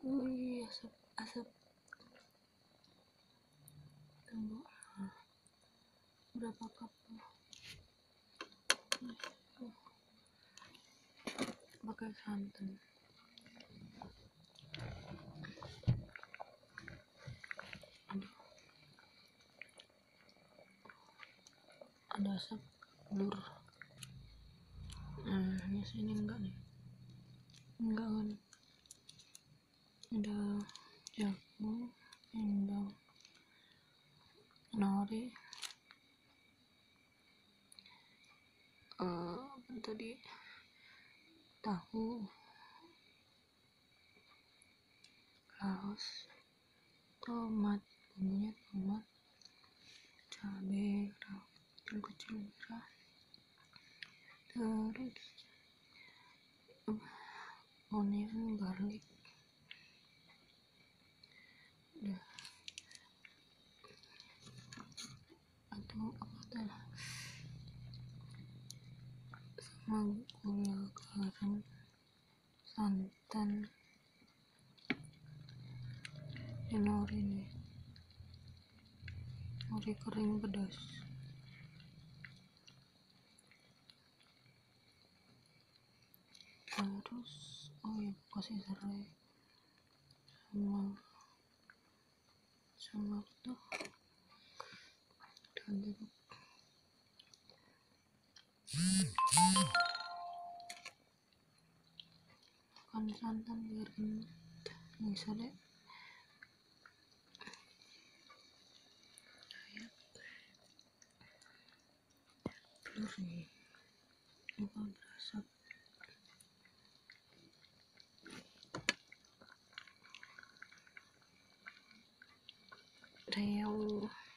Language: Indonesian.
Wih, asap tembok berapa kapal pakai santan. Ada asap blur. Nah, ini sini enggak nih, enggak kan, ada jagung, endang, nori, tadi tahu, laos, tomat, bumbunya tomat, cabai kecil merah, terus onion, garlic, udah. Atau apa tuh, sama gula garam, santan, nori nih, nori kering pedas. Terus, oh ya, kasih serai sama itu dan jeruk. Makan santan biar bisa deh. Terus nih, apa berasap? Real